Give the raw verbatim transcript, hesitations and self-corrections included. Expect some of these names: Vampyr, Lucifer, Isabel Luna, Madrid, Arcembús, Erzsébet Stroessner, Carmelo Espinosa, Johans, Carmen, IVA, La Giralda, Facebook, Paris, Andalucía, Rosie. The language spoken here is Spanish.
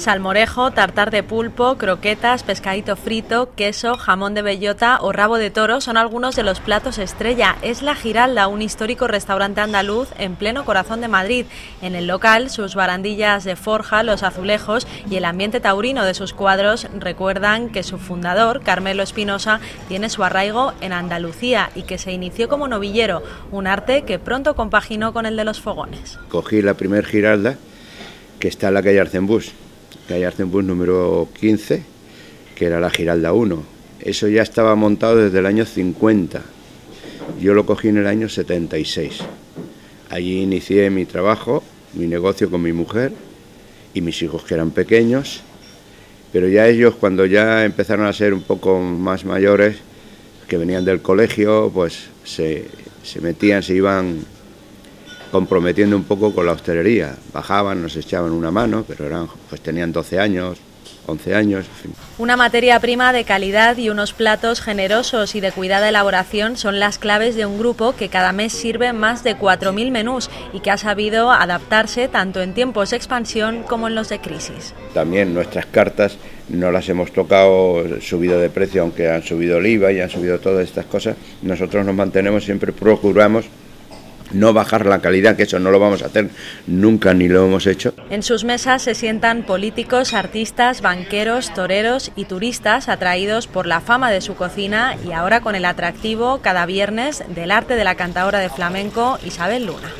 salmorejo, tartar de pulpo, croquetas, pescadito frito, queso, jamón de bellota o rabo de toro son algunos de los platos estrella. Es La Giralda, un histórico restaurante andaluz en pleno corazón de Madrid. En el local, sus barandillas de forja, los azulejos y el ambiente taurino de sus cuadros recuerdan que su fundador, Carmelo Espinosa, tiene su arraigo en Andalucía y que se inició como novillero, un arte que pronto compaginó con el de los fogones. Cogí la primer Giralda, que está en la calle Arcembús, calle Arcembús número quince, que era la Giralda uno. Eso ya estaba montado desde el año cincuenta, yo lo cogí en el año setenta y seis. Allí inicié mi trabajo, mi negocio con mi mujer y mis hijos, que eran pequeños, pero ya ellos, cuando ya empezaron a ser un poco más mayores, que venían del colegio, pues se, se metían, se iban comprometiendo un poco con la hostelería. Bajaban, nos echaban una mano, pero eran, pues tenían doce años, once años. En fin. Una materia prima de calidad y unos platos generosos y de cuidada elaboración son las claves de un grupo que cada mes sirve más de cuatro mil menús y que ha sabido adaptarse tanto en tiempos de expansión como en los de crisis. También nuestras cartas no las hemos tocado, subido de precio, aunque han subido el IVA y han subido todas estas cosas. Nosotros nos mantenemos, siempre procuramos no bajar la calidad, que eso no lo vamos a hacer nunca ni lo hemos hecho. En sus mesas se sientan políticos, artistas, banqueros, toreros y turistas atraídos por la fama de su cocina y ahora con el atractivo cada viernes del arte de la cantadora de flamenco Isabel Luna.